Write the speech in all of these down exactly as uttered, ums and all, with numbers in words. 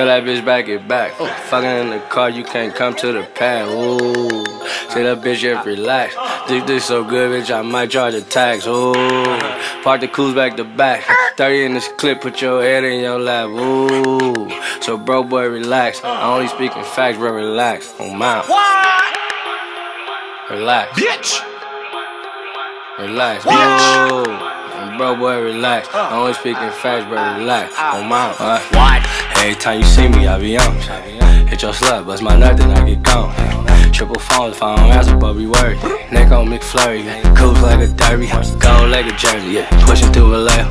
Tell that bitch back it back. Oh, fucking in the car, you can't come to the pad. Ooh, say that bitch just relax. This dick so good, bitch, I might charge a tax. Ooh, park the coups back to back. thirty in this clip, put your head in your lap. Ooh, so bro, boy, relax. I only speaking facts, bro, relax. Oh my. What? Relax. Bitch. Relax. Bitch. Ooh. Bro, boy, relax. I only speaking facts, bro, relax. On my mind. What? Every time you see me, I be on. Hit your slut, bust my nut, then I get gone. Triple phones, if I don't answer, but be worried. Neck on McFlurry, coops like a derby, gold like a jersey, yeah. Pushing through a layer.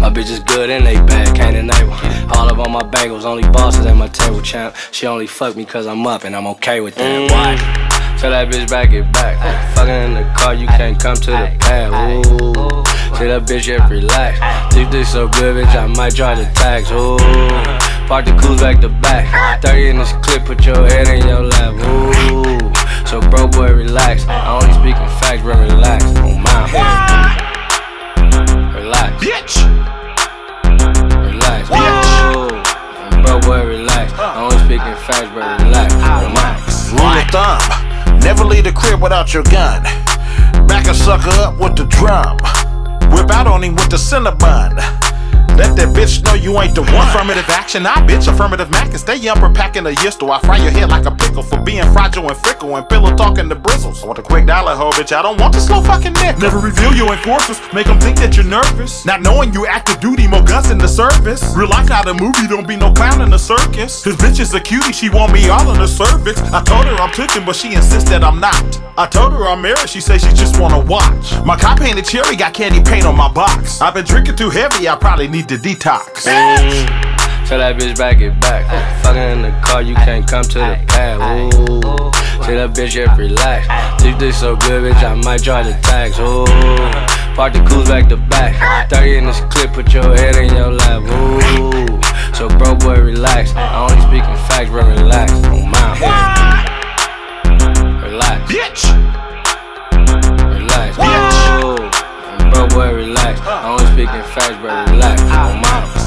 My bitch is good and they bad, can't enable. All up on my bagels, only bosses at my table, champ. She only fuck me cause I'm up and I'm okay with that. Why? Tell that bitch back it back. Ay, fucking in the car, you ay, can't come to the ay, pad. Ooh, say that bitch just relax. This dick so good, bitch, I might charge the tax. Ooh, park the coups back to back. thirty in this clip, put your head in your lap. Ooh, so bro, boy, relax. I only speaking facts, bro, relax. Oh my. Relax. Bitch. Relax. Bitch. Bro, boy, relax. I only speaking facts, bro, relax. Oh my. Rule of thumb. Never leave the crib without your gun. Back a sucker up with the drum. Whip out on him with the Cinnabon. Let that bitch know you ain't the one. Affirmative action, I bitch. Affirmative Mac and stay up for packing a yistle. I fry your head like a pickle for being fragile and fickle and pillow talking to bristles. I want a quick dollar, hoe, bitch. I don't want the slow fucking nickel. Never reveal your enforcers. Make them think that you're nervous. Not knowing you active duty, more guns in the service. Real life not a movie, don't be no clown in the circus. This bitch is a cutie, she want me all in her cervix. I told her I'm cooking, but she insists that I'm not. I told her I'm married, she says she just wanna watch. My cop painted cherry got candy paint on my box. I've been drinking too heavy, I probably need Need to detox. Bitch. Tell that bitch back it back. Ay, fucking in the car, you ay, can't come to ay, the pad. Ooh, say that bitch just relax. This dick so good, bitch, I might charge the tax. Ooh, park the coups back to back. thirty in this clip, put your head in your lap. Ooh, so bro, boy, relax. I only speaking facts, bro, relax. Oh my. Relax. Bitch. Relax. Bitch. Bro, boy, relax. I only speaking facts, bro, relax. Oh my.